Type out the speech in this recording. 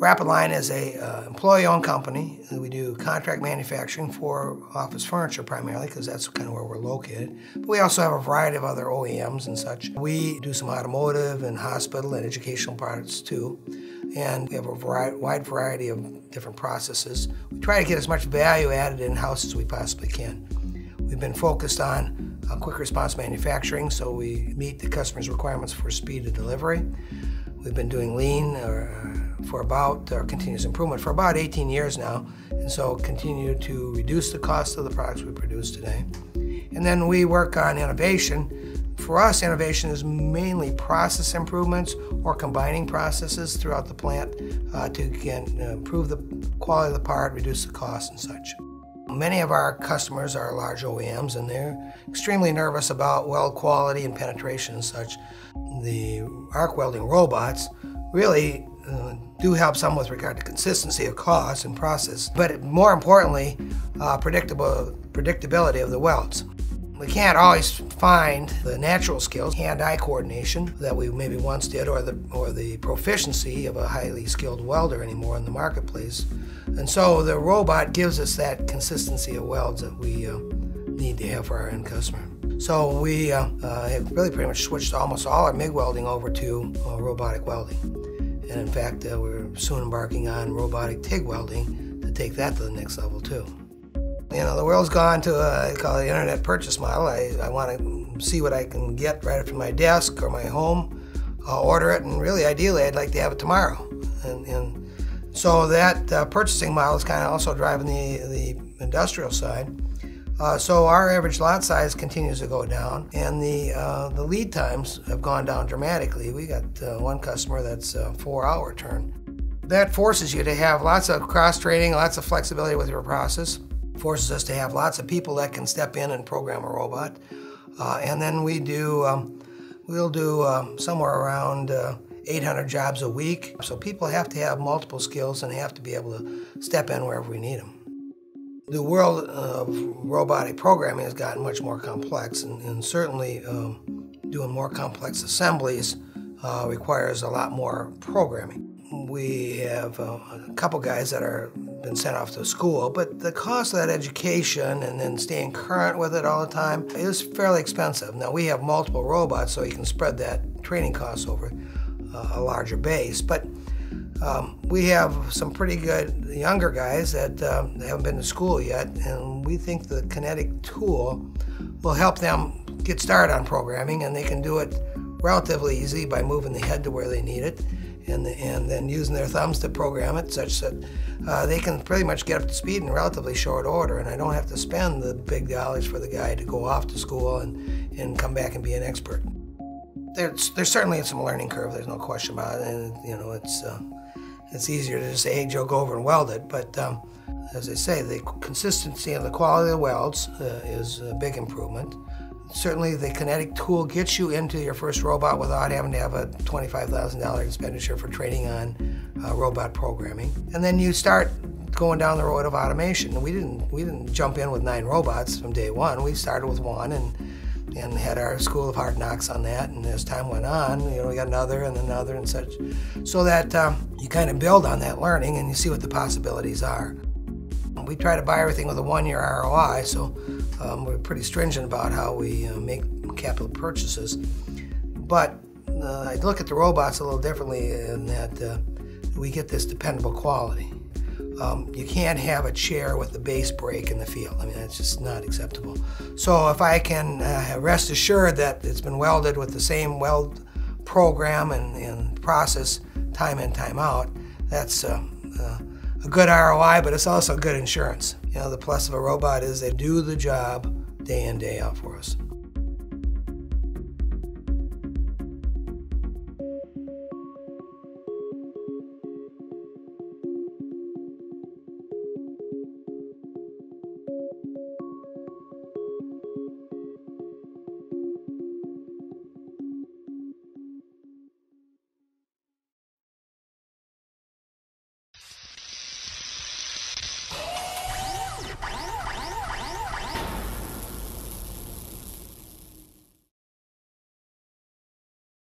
Rapid Line is a employee-owned company. We do contract manufacturing for office furniture primarily, because that's kind of where we're located. But we also have a variety of other OEMs and such. We do some automotive and hospital and educational products too. And we have a wide variety of different processes. We try to get as much value added in-house as we possibly can. We've been focused on quick response manufacturing, so we meet the customer's requirements for speed of delivery. We've been doing lean or continuous improvement for about 18 years now, and so continue to reduce the cost of the products we produce today. And then we work on innovation. For us, innovation is mainly process improvements or combining processes throughout the plant to again, improve the quality of the part, reduce the cost and such. Many of our customers are large OEMs, and they're extremely nervous about weld quality and penetration and such. The arc welding robots really do help some with regard to consistency of cost and process, but more importantly, predictability of the welds. We can't always find the natural skills, hand-eye coordination, that we maybe once did, or the proficiency of a highly skilled welder anymore in the marketplace. And so the robot gives us that consistency of welds that we need to have for our end customer. So we have really pretty much switched almost all our MIG welding over to robotic welding. And in fact, we're soon embarking on robotic TIG welding to take that to the next level too. You know, the world's gone to I call it the internet purchase model. I want to see what I can get right from my desk or my home. I'll order it, and really, ideally, I'd like to have it tomorrow. And so that purchasing model is kind of also driving the industrial side. So our average lot size continues to go down, and the lead times have gone down dramatically. We got one customer that's a 4-hour turn. That forces you to have lots of cross-training, lots of flexibility with your process. Forces us to have lots of people that can step in and program a robot. And then we do, we'll do somewhere around 800 jobs a week. So people have to have multiple skills and have to be able to step in wherever we need them. The world of robotic programming has gotten much more complex, and certainly doing more complex assemblies requires a lot more programming. We have a couple guys that are been sent off to school, but the cost of that education and then staying current with it all the time is fairly expensive. Now, we have multiple robots, so you can spread that training cost over a larger base, but we have some pretty good younger guys that haven't been to school yet, and we think the Kinetiq tool will help them get started on programming, and they can do it relatively easy by moving the head to where they need it. And then using their thumbs to program it such that they can pretty much get up to speed in relatively short order, and I don't have to spend the big dollars for the guy to go off to school and come back and be an expert. There's certainly some learning curve, there's no question about it, and you know, it's easier to just say, hey Joe, go over and weld it, but as I say, the consistency and the quality of the welds is a big improvement. Certainly, the Kinetiq tool gets you into your first robot without having to have a $25,000 expenditure for training on robot programming. And then you start going down the road of automation. We didn't jump in with 9 robots from day one. We started with one and had our school of hard knocks on that. And as time went on, you know, we got another and such, so that you kind of build on that learning and you see what the possibilities are. We try to buy everything with a 1-year ROI, so we're pretty stringent about how we make capital purchases. But I look at the robots a little differently in that we get this dependable quality. You can't have a chair with the base break in the field. I mean, that's just not acceptable. So if I can rest assured that it's been welded with the same weld program and process time in, time out, that's a good ROI, but it's also good insurance. You know, the plus of a robot is they do the job day in, day out for us.